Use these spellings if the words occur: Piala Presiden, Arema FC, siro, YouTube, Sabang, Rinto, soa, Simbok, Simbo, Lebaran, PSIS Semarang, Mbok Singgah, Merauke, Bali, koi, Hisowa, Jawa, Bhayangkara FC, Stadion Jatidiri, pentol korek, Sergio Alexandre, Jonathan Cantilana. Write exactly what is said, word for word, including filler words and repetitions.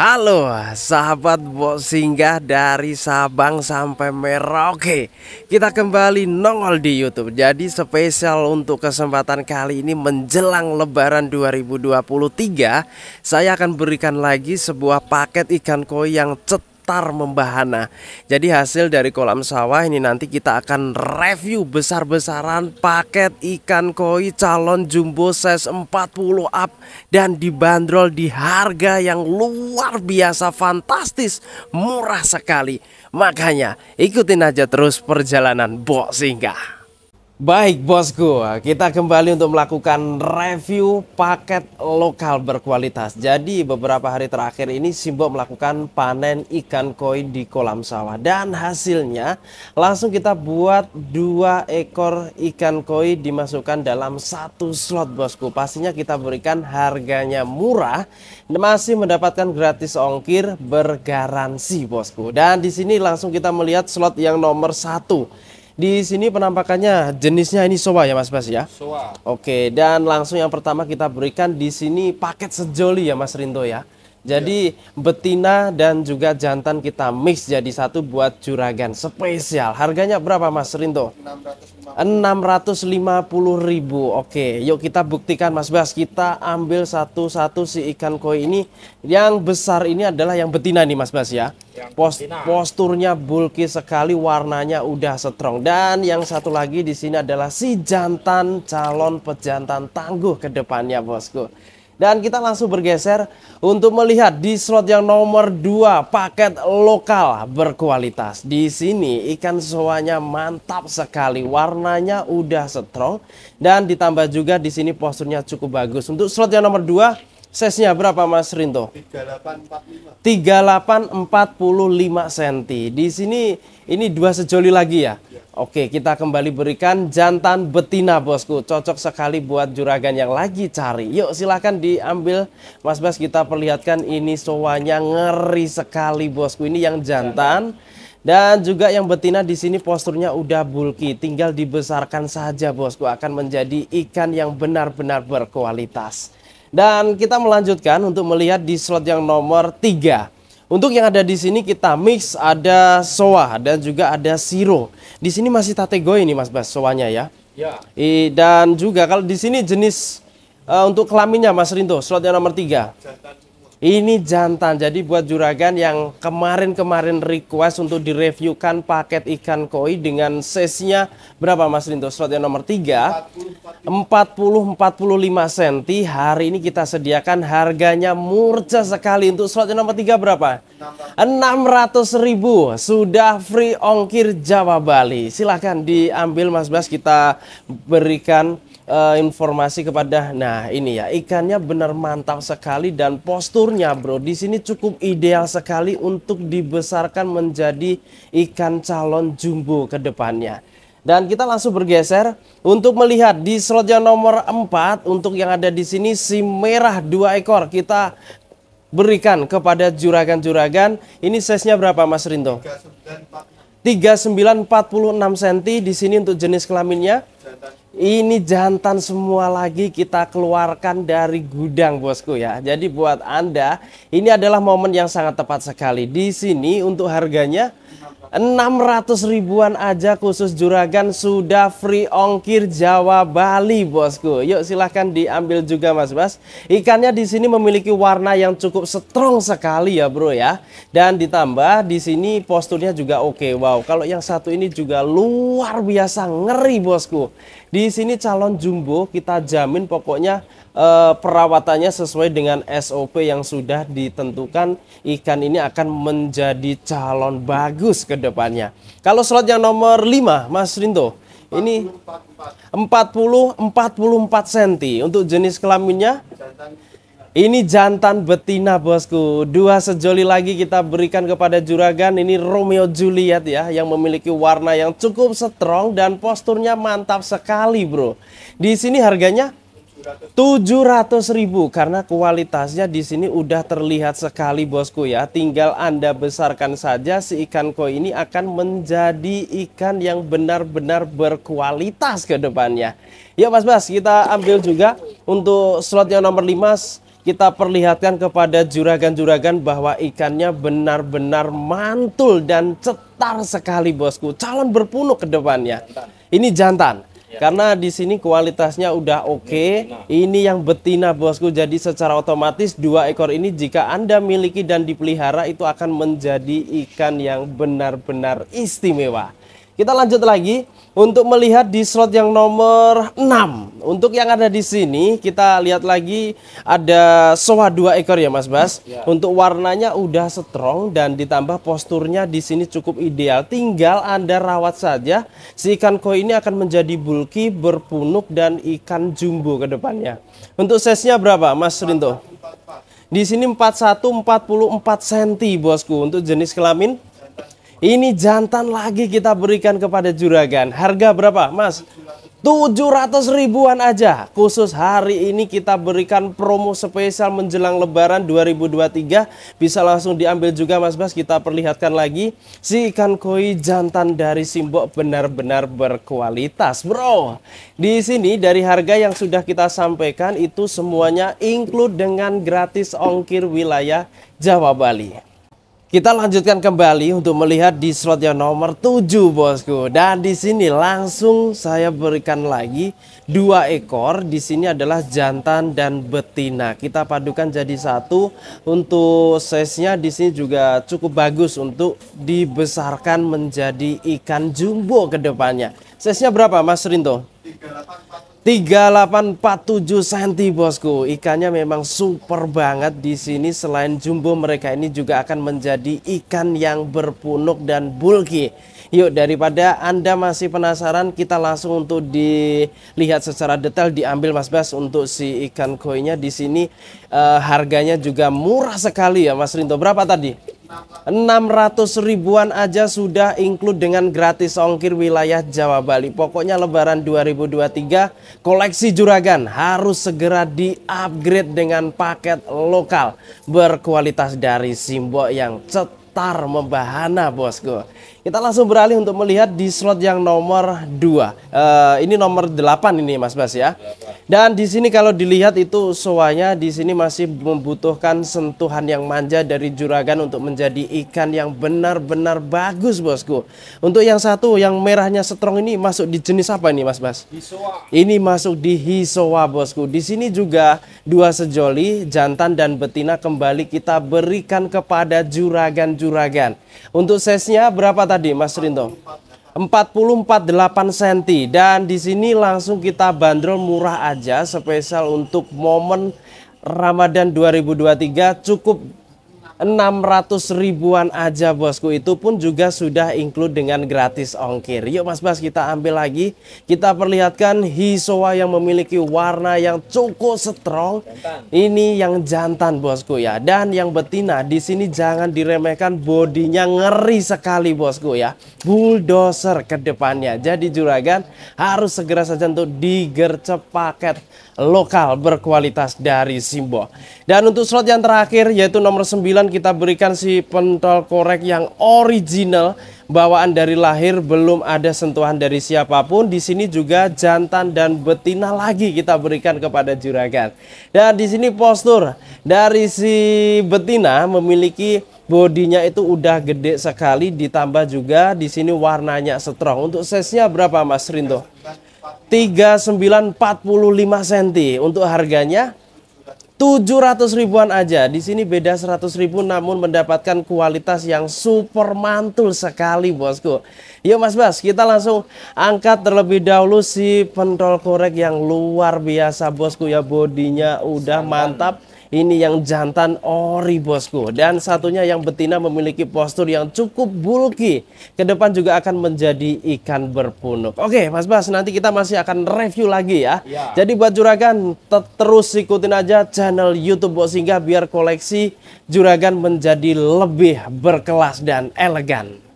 Halo sahabat Mbok Singgah dari Sabang sampai Merauke. Kita kembali nongol di YouTube. Jadi spesial untuk kesempatan kali ini menjelang Lebaran dua ribu dua puluh tiga, saya akan berikan lagi sebuah paket ikan koi yang cet membahana. Jadi hasil dari kolam sawah ini nanti kita akan review besar-besaran paket ikan koi calon jumbo size empat puluh up dan dibanderol di harga yang luar biasa fantastis, murah sekali. Makanya ikutin aja terus perjalanan Mbok Singgah. Baik bosku, kita kembali untuk melakukan review paket lokal berkualitas. Jadi beberapa hari terakhir ini Simbo melakukan panen ikan koi di kolam sawah. Dan hasilnya langsung kita buat dua ekor ikan koi dimasukkan dalam satu slot bosku. Pastinya kita berikan harganya murah, masih mendapatkan gratis ongkir bergaransi bosku. Dan di sini langsung kita melihat slot yang nomor satu. Di sini penampakannya jenisnya ini soa ya Mas Bas ya? Soa. Oke, dan langsung yang pertama kita berikan di sini paket sejoli ya Mas Rinto ya. Jadi iya, betina dan juga jantan kita mix jadi satu buat juragan spesial. Harganya berapa Mas Rinto? enam ratus lima puluh ribu. Oke, yuk kita buktikan Mas Bas. Kita ambil satu-satu si ikan koi ini. Yang besar ini adalah yang betina nih Mas Bas ya. Post, posturnya bulky sekali, warnanya udah strong. Dan yang satu lagi di sini adalah si jantan, calon pejantan tangguh ke depannya bosku. Dan kita langsung bergeser untuk melihat di slot yang nomor dua paket lokal berkualitas. Di sini ikan soanya mantap sekali, warnanya udah strong dan ditambah juga di sini posturnya cukup bagus. Untuk slot yang nomor dua size-nya berapa Mas Rinto? tiga puluh delapan empat puluh lima. tiga puluh delapan empat puluh lima senti. Di sini ini dua sejoli lagi ya. Oke, kita kembali berikan jantan betina bosku. Cocok sekali buat juragan yang lagi cari. Yuk silahkan diambil Mas Bas. Kita perlihatkan ini soanya ngeri sekali bosku. Ini yang jantan dan juga yang betina di sini posturnya udah bulky. Tinggal dibesarkan saja bosku, akan menjadi ikan yang benar-benar berkualitas. Dan kita melanjutkan untuk melihat di slot yang nomor tiga. Untuk yang ada di sini kita mix ada soa dan juga ada siro. Di sini masih kategori ini Mas Bas soanya ya. Ya. I, dan juga kalau di sini jenis uh, untuk kelaminnya Mas Rinto slot yang nomor tiga. Jantan. Ini jantan. Jadi buat juragan yang kemarin-kemarin request untuk direviewkan paket ikan koi dengan size-nya berapa Mas Rinto slot yang nomor tiga? empat puluh empat puluh lima senti. Hari ini kita sediakan harganya murah sekali. Untuk slot yang nomor tiga berapa? enam ratus ribu. Sudah free ongkir Jawa Bali. Silahkan diambil Mas Bas. Kita berikan uh, informasi kepada. Nah ini ya, ikannya benar mantap sekali dan posturnya bro di sini cukup ideal sekali untuk dibesarkan menjadi ikan calon jumbo ke depannya. Dan kita langsung bergeser untuk melihat di slot yang nomor empat. Untuk yang ada di sini si merah dua ekor kita berikan kepada juragan-juragan. Ini size-nya berapa Mas Rinto? tiga puluh sembilan empat puluh enam senti. Di sini untuk jenis kelaminnya jantan. Ini jantan semua lagi kita keluarkan dari gudang bosku ya. Jadi buat Anda ini adalah momen yang sangat tepat sekali. Di sini untuk harganya enam ratus ribuan aja khusus juragan, sudah free ongkir Jawa Bali bosku. Yuk silahkan diambil juga Mas Bas. Ikannya di sini memiliki warna yang cukup strong sekali ya bro ya. Dan ditambah di sini posturnya juga oke. Wow, kalau yang satu ini juga luar biasa ngeri bosku. Di sini calon jumbo kita jamin pokoknya eh, perawatannya sesuai dengan S O P yang sudah ditentukan. Ikan ini akan menjadi calon bagus ke depannya. Kalau slot yang nomor lima Mas Rinto, ini empat puluh empat puluh empat senti. Untuk jenis kelaminnya ini jantan betina bosku. Dua sejoli lagi kita berikan kepada juragan. Ini Romeo Juliet ya, yang memiliki warna yang cukup strong dan posturnya mantap sekali bro. Di sini harganya tujuh ratus ribu karena kualitasnya di sini udah terlihat sekali bosku ya. Tinggal Anda besarkan saja, si ikan koi ini akan menjadi ikan yang benar-benar berkualitas ke depannya. Ya Mas Bas, kita ambil juga untuk slot yang nomor lima kita perlihatkan kepada juragan-juragan bahwa ikannya benar-benar mantul dan cetar sekali, bosku. Calon berpunuk ke depannya. Ini jantan. Ya. Karena di sini kualitasnya udah oke. Okay. Ini yang betina, bosku. Jadi secara otomatis dua ekor ini jika Anda miliki dan dipelihara itu akan menjadi ikan yang benar-benar istimewa. Kita lanjut lagi untuk melihat di slot yang nomor enam. Untuk yang ada di sini kita lihat lagi ada soa dua ekor ya Mas Bas. Ya. Untuk warnanya udah strong dan ditambah posturnya di sini cukup ideal. Tinggal Anda rawat saja. Si ikan koi ini akan menjadi bulky, berpunuk dan ikan jumbo ke depannya. Untuk size-nya berapa Mas Rinto? Di sini empat puluh satu empat puluh empat sentimeter bosku. Untuk jenis kelamin ini jantan lagi kita berikan kepada juragan. Harga berapa, Mas? tujuh ratus ribuan aja. Khusus hari ini kita berikan promo spesial menjelang Lebaran dua ribu dua puluh tiga. Bisa langsung diambil juga, Mas Bas. Kita perlihatkan lagi si ikan koi jantan dari Simbok benar-benar berkualitas, bro. Di sini dari harga yang sudah kita sampaikan itu semuanya include dengan gratis ongkir wilayah Jawa Bali. Kita lanjutkan kembali untuk melihat di slot yang nomor tujuh bosku. Dan di sini langsung saya berikan lagi dua ekor. Di sini adalah jantan dan betina. Kita padukan jadi satu. Untuk size-nya di sini juga cukup bagus untuk dibesarkan menjadi ikan jumbo ke depannya. Size-nya berapa Mas Rinto? tiga delapan empat tujuh sentimeter bosku. Ikannya memang super banget di sini. Selain jumbo mereka ini juga akan menjadi ikan yang berpunuk dan bulky. Yuk daripada Anda masih penasaran, kita langsung untuk dilihat secara detail diambil Mas Bas untuk si ikan koinya di sini. E, harganya juga murah sekali ya Mas Rinto. Berapa tadi? enam ratus ribuan aja sudah include dengan gratis ongkir wilayah Jawa Bali. Pokoknya Lebaran dua ribu dua puluh tiga koleksi juragan harus segera di-upgrade dengan paket lokal berkualitas dari Simbok yang cetar membahana bosku. Kita langsung beralih untuk melihat di slot yang nomor dua. uh, Ini nomor delapan ini Mas Bas ya. Dan di sini kalau dilihat itu soanya di sini masih membutuhkan sentuhan yang manja dari juragan untuk menjadi ikan yang benar-benar bagus bosku. Untuk yang satu yang merahnya strong ini masuk di jenis apa ini Mas Bas? Hisowa. Ini masuk di Hisowa bosku. Di sini juga dua sejoli jantan dan betina kembali kita berikan kepada juragan-juragan. Untuk size-nya berapa tadi Mas Rinto? empat puluh empat delapan sentimeter dan di sini langsung kita bandrol murah aja spesial untuk momen Ramadan dua ribu dua puluh tiga cukup enam ratus ribuan aja bosku. Itu pun juga sudah include dengan gratis ongkir. Yuk Mas Bas kita ambil lagi. Kita perlihatkan Hisowa yang memiliki warna yang cukup strong. Jantan. Ini yang jantan bosku ya. Dan yang betina di sini jangan diremehkan, bodinya ngeri sekali bosku ya. Bulldozer ke depannya. Jadi juragan harus segera saja untuk digercep paket lokal berkualitas dari Simbo. Dan untuk slot yang terakhir yaitu nomor sembilan kita berikan si pentol korek yang original bawaan dari lahir, belum ada sentuhan dari siapapun. Di sini juga jantan dan betina lagi kita berikan kepada juragan. Dan di sini postur dari si betina memiliki bodinya itu udah gede sekali, ditambah juga di sini warnanya strong. Untuk size-nya berapa Mas Rinto? tiga sembilan empat lima sentimeter. Untuk harganya tujuh ratus ribuan aja. Di sini beda seratus ribu namun mendapatkan kualitas yang super mantul sekali bosku. Yuk Mas Bas kita langsung angkat terlebih dahulu si pentol korek yang luar biasa bosku ya. Bodinya udah mantap. Ini yang jantan ori bosku. Dan satunya yang betina memiliki postur yang cukup bulky. Kedepan juga akan menjadi ikan berpunuk. Oke Mas Bas nanti kita masih akan review lagi ya, ya. Jadi buat juragan terus ikutin aja channel YouTube Mbok Singgah biar koleksi juragan menjadi lebih berkelas dan elegan.